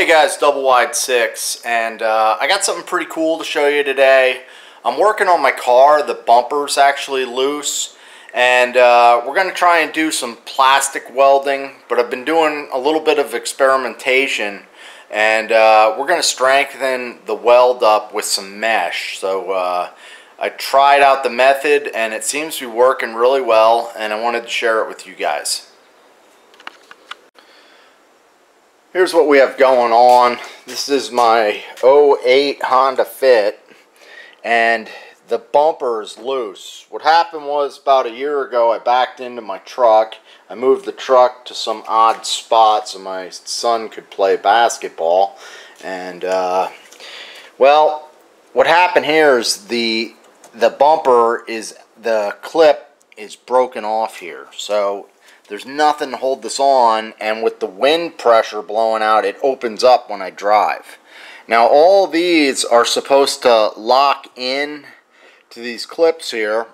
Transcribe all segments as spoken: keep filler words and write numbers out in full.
Hey guys, Doublewide six, and uh, I got something pretty cool to show you today. I'm working on my car, the bumper's actually loose, and uh, we're going to try and do some plastic welding, but I've been doing a little bit of experimentation, and uh, we're going to strengthen the weld up with some mesh. So uh, I tried out the method, and it seems to be working really well, and I wanted to share it with you guys. Here's what we have going on. This is my oh eight Honda Fit, and the bumper is loose. What happened was, about a year ago, I backed into my truck. I moved the truck to some odd spot so my son could play basketball. And, uh, well, what happened here is the, the bumper is, the clip is broken off here. So there's nothing to hold this on, and with the wind pressure blowing out, it opens up when I drive. Now all these are supposed to lock in to these clips here,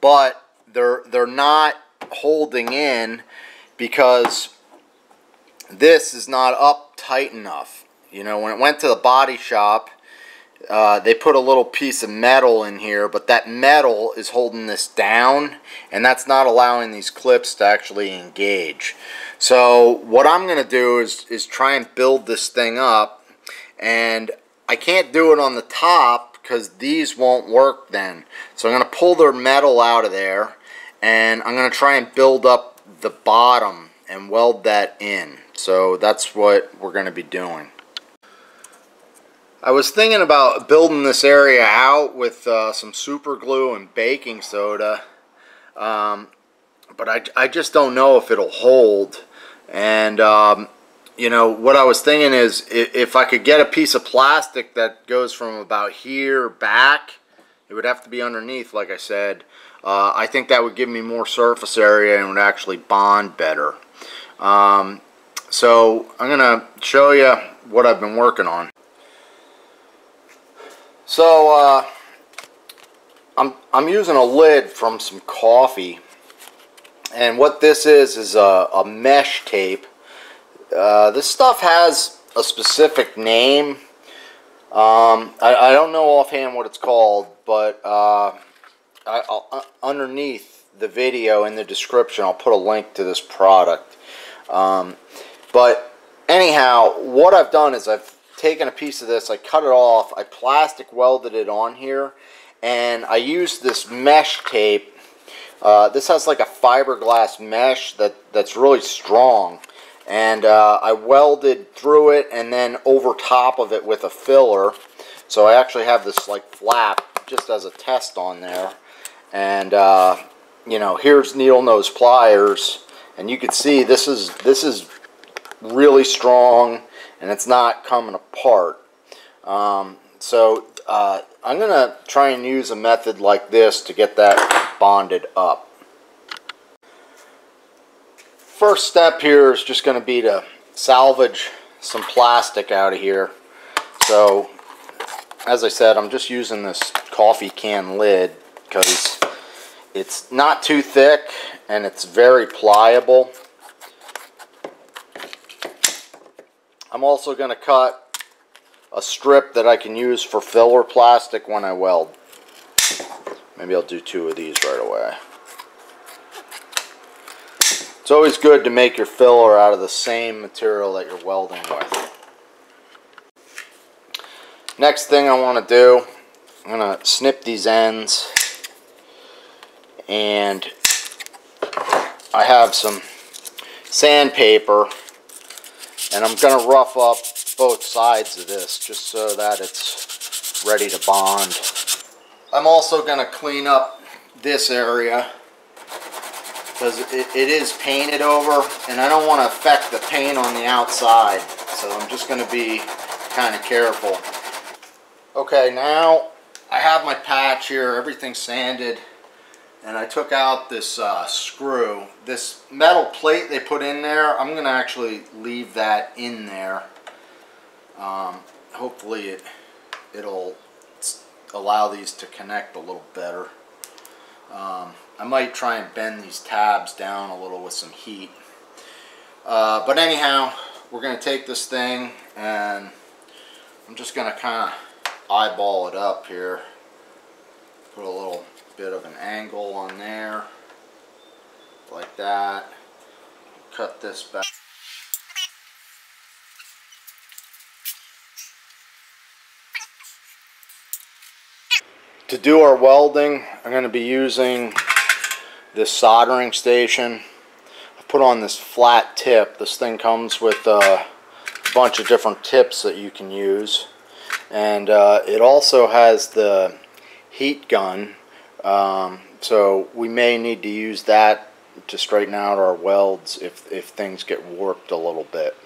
but they're they're not holding in because this is not up tight enough. You know, when it went to the body shop, Uh, they put a little piece of metal in here, but that metal is holding this down, and that's not allowing these clips to actually engage. So what I'm going to do is, is try and build this thing up, and I can't do it on the top because these won't work then. So I'm going to pull their metal out of there, and I'm going to try and build up the bottom and weld that in. So that's what we're going to be doing. I was thinking about building this area out with uh, some super glue and baking soda, um, but I, I just don't know if it'll hold. And um, you know what I was thinking is if, if I could get a piece of plastic that goes from about here back, it would have to be underneath, like I said. Uh, I think that would give me more surface area and would actually bond better. Um, so I'm gonna show you what I've been working on. So uh, I'm, I'm using a lid from some coffee, and what this is is a, a mesh tape. Uh, this stuff has a specific name. Um, I, I don't know offhand what it's called, but uh, I, I'll, underneath the video in the description I'll put a link to this product. Um, but anyhow, what I've done is I've taken a piece of this, I cut it off, I plastic welded it on here, and I used this mesh tape. Uh, this has like a fiberglass mesh that, that's really strong, and uh, I welded through it and then over top of it with a filler. So I actually have this like flap just as a test on there, and uh, you know, here's needle nose pliers, and you can see this is this is really strong, and it's not coming apart. Um, so uh, I'm going to try and use a method like this to get that bonded up. First step here is just going to be to salvage some plastic out of here. So as I said, I'm just using this coffee can lid because it's not too thick and it's very pliable. I'm also going to cut a strip that I can use for filler plastic when I weld. Maybe I'll do two of these right away. It's always good to make your filler out of the same material that you're welding with. Next thing I want to do, I'm going to snip these ends, and I have some sandpaper, and I'm going to rough up both sides of this just so that it's ready to bond. I'm also going to clean up this area because it, it is painted over, and I don't want to affect the paint on the outside. So I'm just going to be kind of careful. Okay, now I have my patch here. Everything's sanded, and I took out this uh, screw. This metal plate they put in there, I'm going to actually leave that in there. Um, hopefully it, it'll allow these to connect a little better. Um, I might try and bend these tabs down a little with some heat. Uh, but anyhow, we're going to take this thing and I'm just going to kind of eyeball it up here. Put a little bit of an angle on there, like that. Cut this back. To do our welding, I'm going to be using this soldering station. I put on this flat tip. This thing comes with a bunch of different tips that you can use, and uh, it also has the heat gun, um, so we may need to use that to straighten out our welds if, if things get warped a little bit.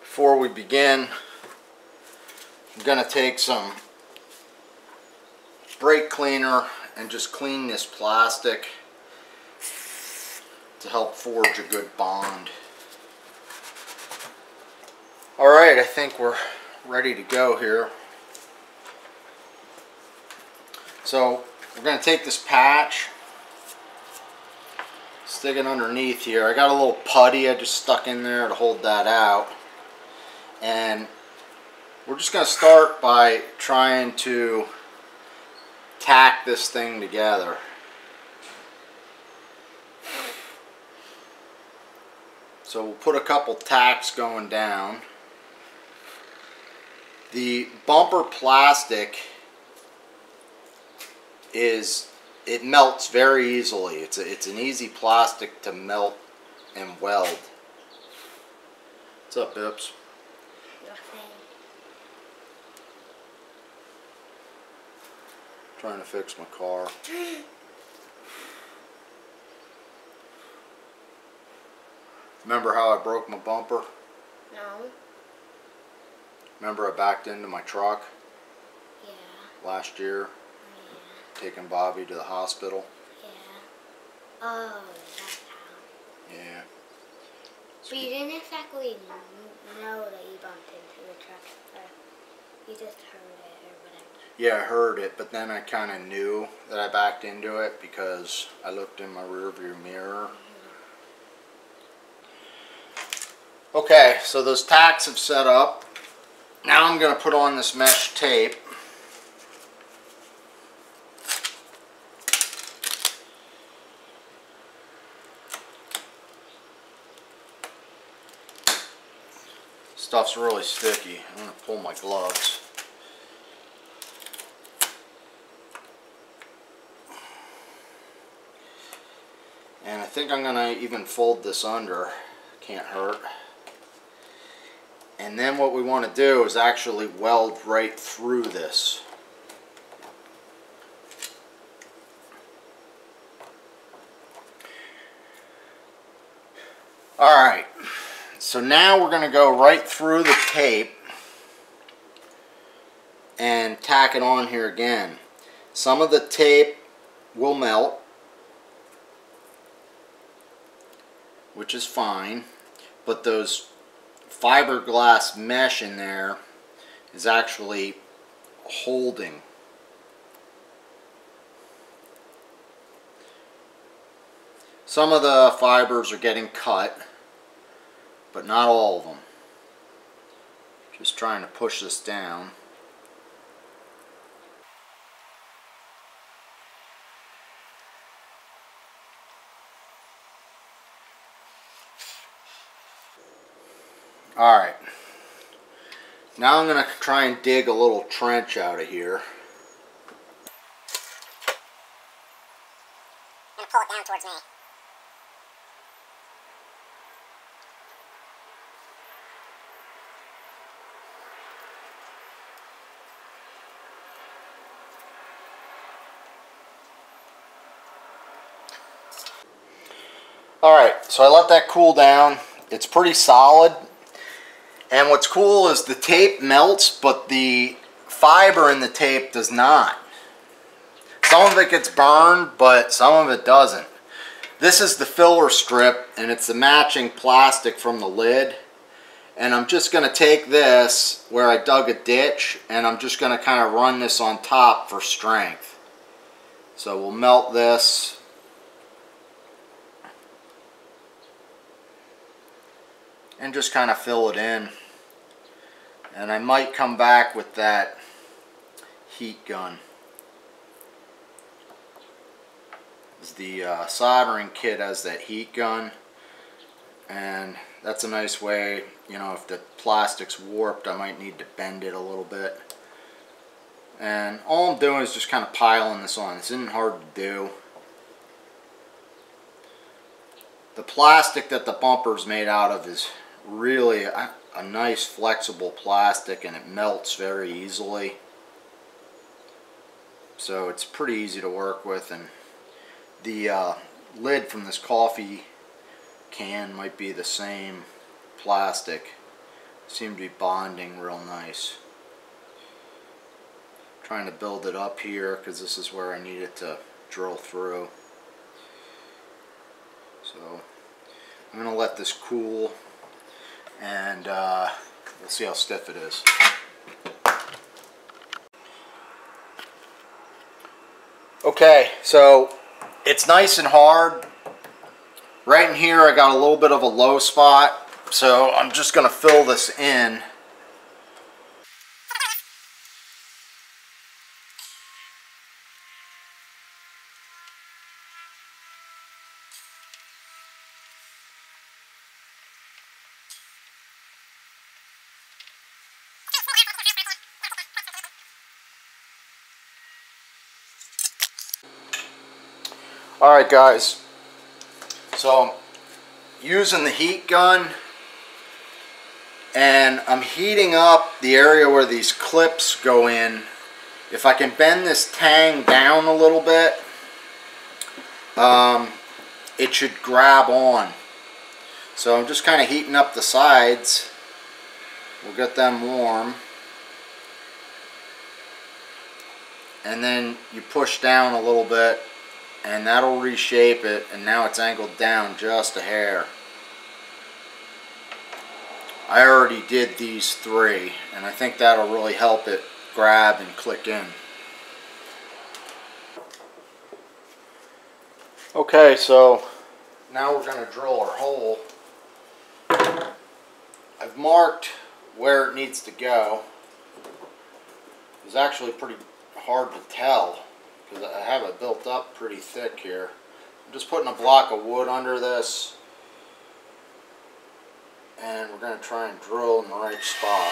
Before we begin, I'm going to take some brake cleaner and just clean this plastic to help forge a good bond. Alright, I think we're ready to go here. So we're going to take this patch, stick it underneath here. I got a little putty I just stuck in there to hold that out. And we're just going to start by trying to tack this thing together. So we'll put a couple tacks going down. The bumper plastic is it melts very easily. It's a, it's an easy plastic to melt and weld. What's up, Bips? Trying to fix my car. Remember how I broke my bumper? No. Remember I backed into my truck? Yeah. Last year? Taking Bobby to the hospital. Yeah. Oh, that's how. Yeah. But you didn't exactly know that you bumped into the truck. Or you just heard it or whatever. Yeah, I heard it, but then I kind of knew that I backed into it because I looked in my rearview mirror. Mm-hmm. Okay, so those tacks have set up. Now I'm going to put on this mesh tape. Stuff's really sticky. I'm going to pull my gloves. And I think I'm going to even fold this under. Can't hurt. And then what we want to do is actually weld right through this. Alright. So now we're going to go right through the tape and tack it on here again. Some of the tape will melt, which is fine, but those fiberglass mesh in there is actually holding. Some of the fibers are getting cut, but not all of them. Just trying to push this down. Alright. Now I'm going to try and dig a little trench out of here. I'm going to pull it down towards me. Alright, so I let that cool down. It's pretty solid. And what's cool is the tape melts, but the fiber in the tape does not. Some of it gets burned, but some of it doesn't. This is the filler strip, and it's the matching plastic from the lid. And I'm just going to take this where I dug a ditch, and I'm just going to kind of run this on top for strength. So we'll melt this. and just kind of fill it in. And I might come back with that heat gun. The uh, soldering kit has that heat gun, and that's a nice way, you know, if the plastic's warped, I might need to bend it a little bit. And all I'm doing is just kind of piling this on. This isn't hard to do. The plastic that the bumper's made out of is really a, a nice flexible plastic, and it melts very easily. So it's pretty easy to work with. And the uh, lid from this coffee can might be the same plastic. Seems to be bonding real nice. Trying to build it up here because this is where I need it to drill through. So I'm going to let this cool, and uh, we'll see how stiff it is. Okay, so it's nice and hard. Right in here I got a little bit of a low spot, so I'm just going to fill this in. Alright guys, so I'm using the heat gun, and I'm heating up the area where these clips go in. If I can bend this tang down a little bit, um, it should grab on. So I'm just kind of heating up the sides. We'll get them warm. And then you push down a little bit, and that'll reshape it, and now it's angled down just a hair. I already did these three, and I think that'll really help it grab and click in. Okay, so now we're going to drill our hole. I've marked where it needs to go. It's actually pretty hard to tell, because I have it built up pretty thick here. I'm just putting a block of wood under this, and we're going to try and drill in the right spot.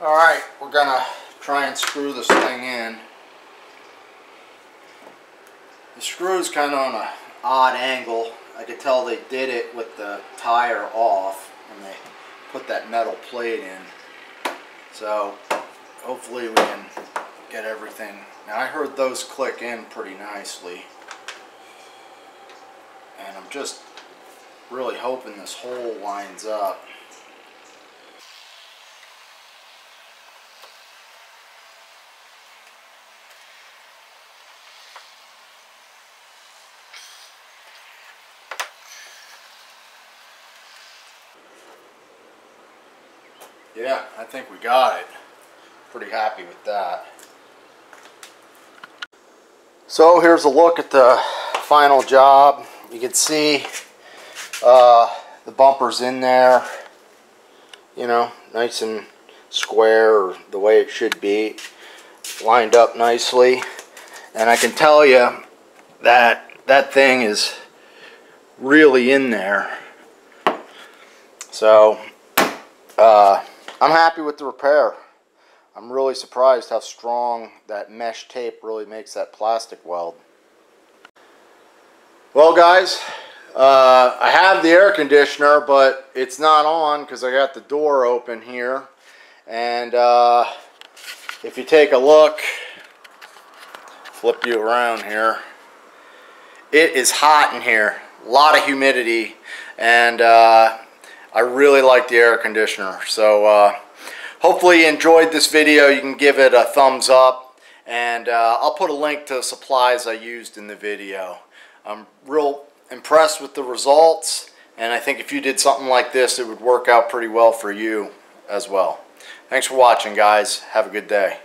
Alright, we're going to try and screw this thing in. The screw is kind of on an odd angle. I could tell they did it with the tire off and they put that metal plate in. So hopefully we can get everything. Now I heard those click in pretty nicely. And I'm just really hoping this hole lines up. Yeah, I think we got it. Pretty happy with that. So here's a look at the final job. You can see uh, the bumper's in there, you know, nice and square, the way it should be, lined up nicely. And I can tell you that that thing is really in there. So uh, I'm happy with the repair. I'm really surprised how strong that mesh tape really makes that plastic weld. Well guys, uh, I have the air conditioner, but it's not on because I got the door open here. And uh, if you take a look, flip you around here, it is hot in here, a lot of humidity, and uh, I really like the air conditioner. So uh, hopefully you enjoyed this video. You can give it a thumbs up, and uh, I'll put a link to the supplies I used in the video. I'm real impressed with the results, and I think if you did something like this, it would work out pretty well for you as well. Thanks for watching guys. Have a good day.